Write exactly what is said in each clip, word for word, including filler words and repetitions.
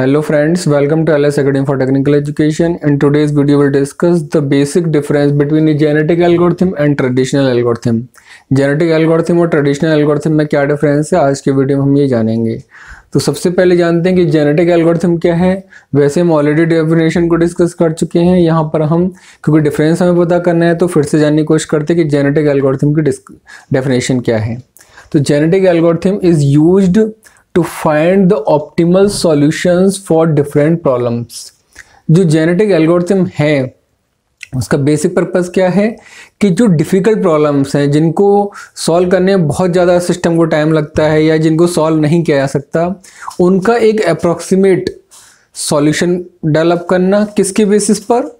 Hello friends, welcome to L S Academy for Technical Education. In today's video, we'll discuss the basic difference between the genetic algorithm and traditional algorithm. Genetic algorithm और traditional algorithm में क्या difference है, आज के video में हम ये जानेंगे. तो सबसे पहले जानते हैं कि genetic algorithm क्या है. वैसे हम already definition को discuss कर चुके हैं. यहाँ पर हम क्योंकि difference हमें पता करना है तो फिर से जानने की कोशिश करते हैं कि genetic algorithm की definition क्या है. तो genetic algorithm is used to find the optimal solutions for different problems. जो genetic algorithm है उसका basic purpose क्या है कि जो difficult problems हैं जिनको solve करने में बहुत ज़्यादा system को time लगता है या जिनको solve नहीं किया जा सकता उनका एक approximate solution develop करना. किसके basis पर?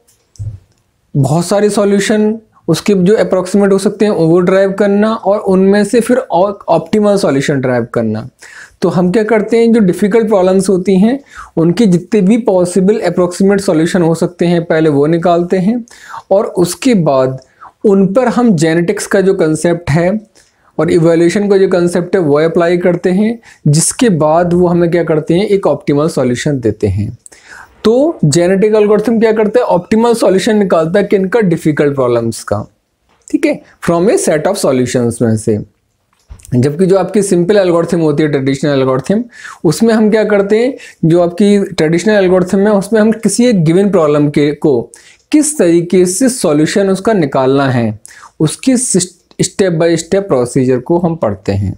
बहुत सारे solution उसके जो approximate हो सकते हैं वो drive करना और उनमें से फिर optimal solution drive करना. तो हम क्या करते हैं, जो difficult problems होती हैं उनके जितने भी possible approximate solution हो सकते हैं पहले वो निकालते हैं और उसके बाद उन पर हम genetics का जो concept है और evaluation का जो concept है वो apply करते हैं, जिसके बाद वो हमें क्या करते हैं एक optimal solution देते हैं. तो genetic algorithm क्या करता है, optimal solution निकालता है कि इनका difficult problems का, ठीक है, from a set of solutions में से. जबकि जो आपकी सिंपल एल्गोरिथम होती है ट्रेडिशनल एल्गोरिथम, उसमें हम क्या करते हैं, जो आपकी ट्रेडिशनल एल्गोरिथम है उसमें हम किसी एक गिवन प्रॉब्लम के को किस तरीके से सॉल्यूशन उसका निकालना है उसके स्टेप बाय स्टेप प्रोसीजर को हम पढ़ते हैं.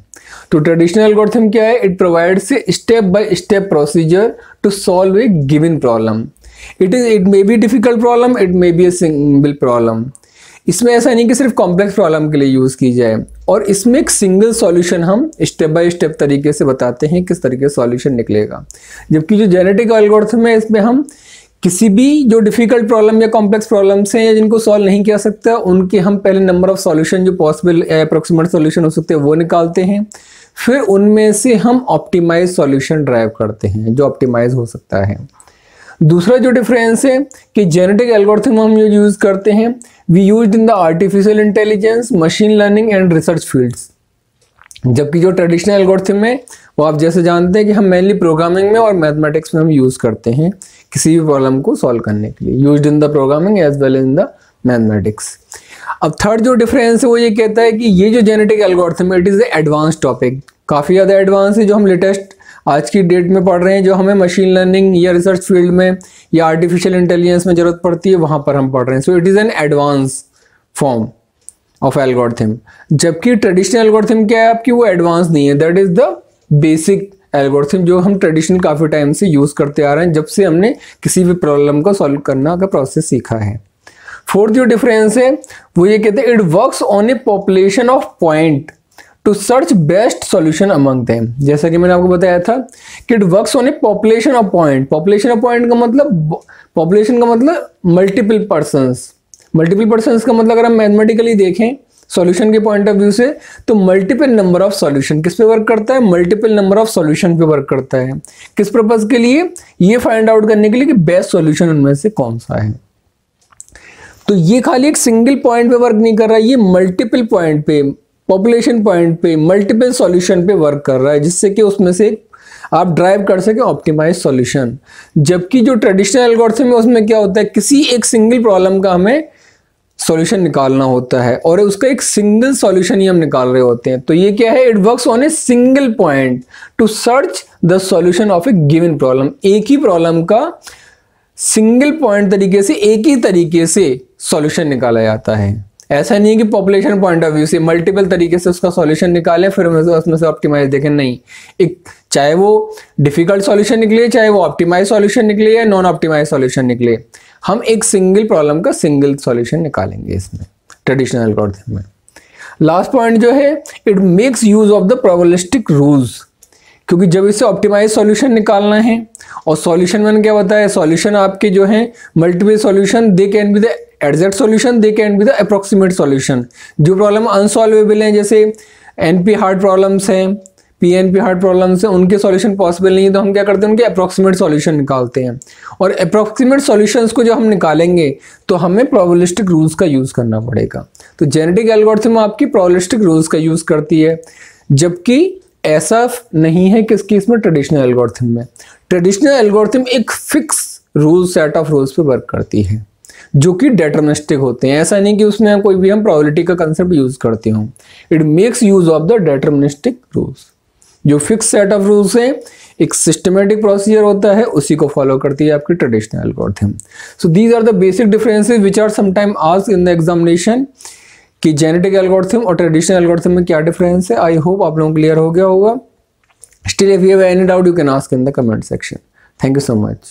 तो ट्रेडिशनल एल्गोरिथम क्या है, it provides a step by step procedure to solve a given problem. It is it may be difficult problem, it may be a simple problem. इसमें ऐसा नहीं कि सिर्फ कॉम्प्लेक्स प्रॉब्लम के लिए यूज़ की जाए और इसमें एक सिंगल सॉल्यूशन हम स्टेप बाय स्टेप तरीके से बताते हैं किस तरीके से सॉल्यूशन निकलेगा. जबकि जो जेनेटिक एल्गोरिथम है इसमें हम किसी भी जो डिफिकल्ट प्रॉब्लम या कॉम्प्लेक्स प्रॉब्लम्स हैं या जिनको सॉल्व नहीं किया सकता उनके हम पहले नंबर ऑफ सॉल्यूशन जो पॉसिबल अप्रोक्सीमेट सॉल्यूशन हो सकते हैं वो निकालते हैं, फिर उनमें से हम ऑप्टिमाइज सॉल्यूशन ड्राइव करते हैं जो ऑप्टिमाइज हो सकता है. दूसरा जो डिफरेंस है कि जेनेटिक एल्गोरिथम हम यूज़ करते हैं we used in the artificial intelligence, machine learning and research fields. जबकि जो ट्रेडिशनल एल्गोरिथम में वो आप जैसे जानते हैं कि हम मेनली प्रोग्रामिंग में और मैथमेटिक्स में हम यूज़ करते हैं किसी भी प्रॉब्लम को सॉल्व करने के लिए. Used in the programming as well in the mathematics. अब थर्ड जो डिफरेंस है वो ये कहता है कि ये जो जेनेटिक एल्गोरिथम है it is a advance topic, काफ़ी ज़्यादा एडवांस है जो हम लेटेस्ट आज की डेट में पढ़ रहे हैं, जो हमें मशीन लर्निंग या रिसर्च फील्ड में या आर्टिफिशियल इंटेलिजेंस में ज़रूरत पड़ती है वहाँ पर हम पढ़ रहे हैं. So it is an advance form of algorithm. जबकि ट्रेडिशनल एल्गोरिथम क्या है आपकी, वो एडवांस नहीं है, that is the basic algorithm जो हम ट्रेडिशनल काफ़ी टाइम से यूज़ करते आ रहे हैं जब से हमने किसी भी प्रॉब्लम को सॉल्व करना का प्रोसेस सीखा है. फोर्थ जो डिफरेंस है वो ये कहते हैं it works on a population of point to search best solution among them. जैसा कि मैंने आपको बताया था कि it works on a population of point. Population of point का मतलब पॉपुलेशन का मतलब मल्टीपल पर्सनस. मल्टीपल पर्सनस का मतलब अगर हम मैथमेटिकली देखें सॉल्यूशन के पॉइंट ऑफ व्यू से तो मल्टीपल नंबर ऑफ सॉल्यूशन किस पे वर्क करता है, मल्टीपल नंबर ऑफ सॉल्यूशन पे वर्क करता है. किस पर्पज के लिए, ये फाइंड आउट करने के लिए कि बेस्ट सॉल्यूशन उनमें से कौन सा है. तो ये खाली एक सिंगल पॉइंट पे वर्क नहीं कर रहा है, ये मल्टीपल पॉइंट पे, पॉपुलेशन पॉइंट पे, मल्टीपल सॉल्यूशन पे वर्क कर रहा है जिससे कि उसमें से आप ड्राइव कर सकें ऑप्टिमाइज सॉल्यूशन. जबकि जो ट्रेडिशनल एल्गोरिथम है उसमें क्या होता है, किसी एक सिंगल प्रॉब्लम का हमें सॉल्यूशन निकालना होता है और उसका एक सिंगल सॉल्यूशन ही हम निकाल रहे होते हैं. तो ये क्या है, it works on a single point to search the solution of a given problem. एक ही प्रॉब्लम का सिंगल पॉइंट तरीके से एक ही तरीके से सॉल्यूशन निकाला जाता है. ऐसा नहीं कि पॉपुलेशन पॉइंट ऑफ व्यू से मल्टीपल तरीके से उसका सॉल्यूशन निकालें फिर उसमें से ऑप्टिमाइज देखें, नहीं. एक चाहे वो डिफिकल्ट सॉल्यूशन निकले, चाहे वो ऑप्टिमाइज सॉल्यूशन निकले या नॉन ऑप्टिमाइज सॉल्यूशन निकले, हम एक सिंगल प्रॉब्लम का सिंगल सॉल्यूशन निकालेंगे इसमें ट्रेडिशनल एल्गोरिथम में. लास्ट पॉइंट जो है it makes use of the probabilistic rules. क्योंकि जब इसे ऑप्टिमाइज सॉल्यूशन निकालना है और सॉल्यूशन मैंने क्या बताया, सॉल्यूशन आपके जो हैं multiple solution they can be the exact solution, they can be the approximate solution. जो प्रॉब्लम अनसॉल्वेबल हैं जैसे एनपी हार्ड प्रॉब्लम्स हैं, पीएनपी हार्ड प्रॉब्लम्स हैं, उनके सॉल्यूशन पॉसिबल नहीं है तो हम क्या करते हैं उनके अप्रोक्सीमेट सॉल्यूशन निकालते हैं. और अप्रोक्सीमेट सॉल्यूशंस को जब हम निकालेंगे तो हमें प्रोबेबिलिस्टिक रूल्स का यूज़ करना पड़ेगा. तो जेनेटिक एल्गोरिथम आपकी प्रोबेबिलिस्टिक रूल्स का यूज़ करती है, जबकि ऐसा नहीं है किसकी इसमें ट्रेडिशनल एल्गोरिथम में. ट्रेडिशनल एल्गोरिथम एक fix rule set of rules पे वर्क करती है जो कि डेटर्मिनिस्टिक होते हैं। ऐसा नहीं कि उसमें कोई भी हम प्रोबेबिलिटी का कंसेप्ट यूज करते हों। It makes use of the deterministic rules. जो फिक्स सेट ऑफ रूल्स है, एक सिस्टमेटिक प्रोसीजर होता है, उसी को फॉलो करती है आपकी traditional algorithm. So these are the basic differences which are sometime asked in the examination कि जेनेटिक एल्गोरिथम और ट्रेडिशनल एल्गोरिथम में क्या डिफरेंस है। आई होप आप लोगों को क्लियर हो गया होगा। Still if you have any doubt you can ask in the comment section. Thank you so much.